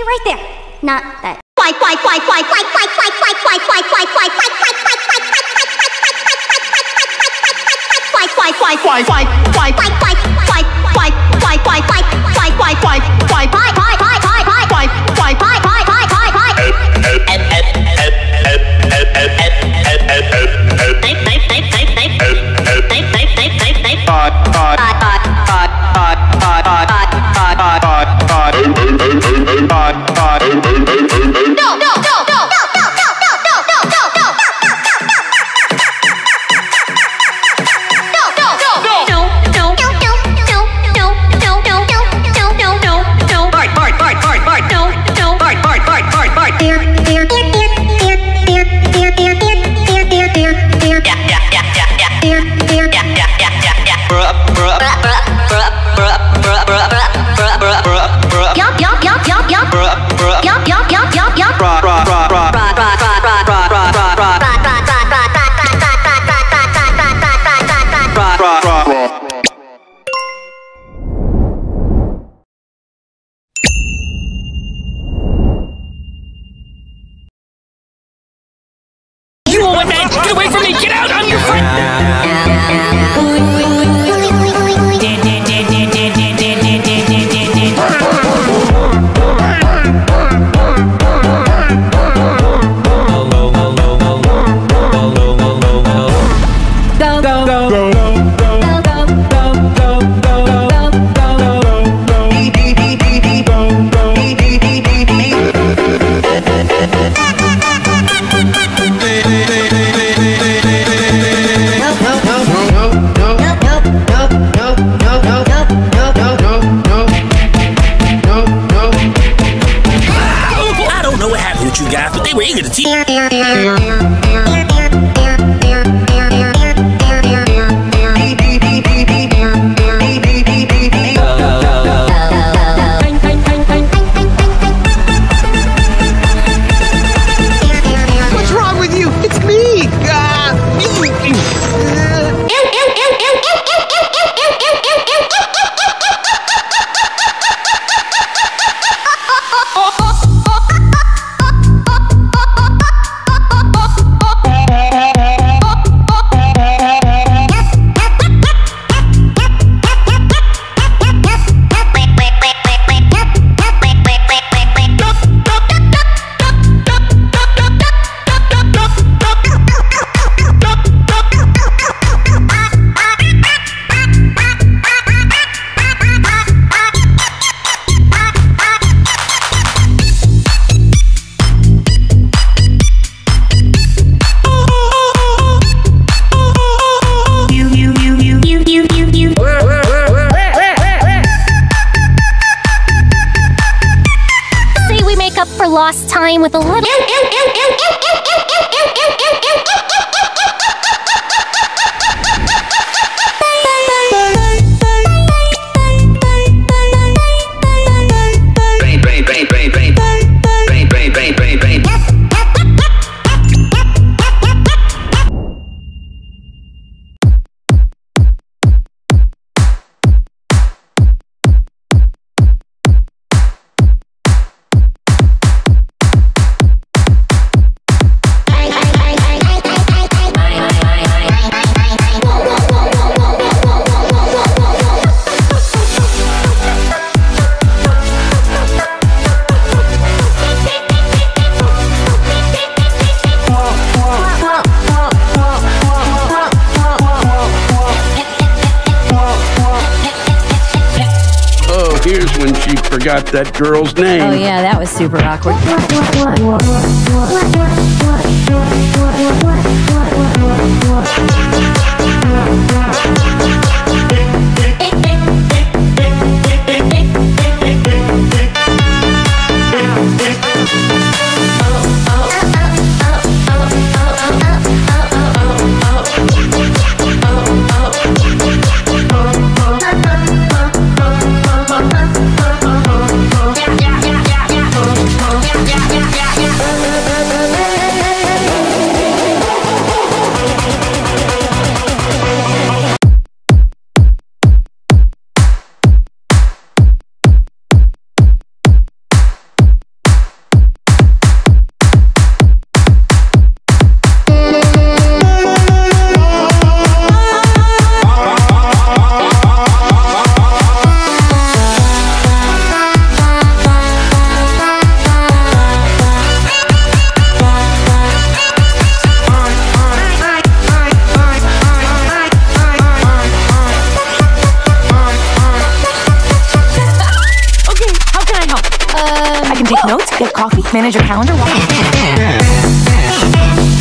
you right there. Not that. Get away from me! Get out! I'm your friend! With a little forgot that girl's name. Oh yeah, that was super awkward. Get coffee, manage your calendar, walk.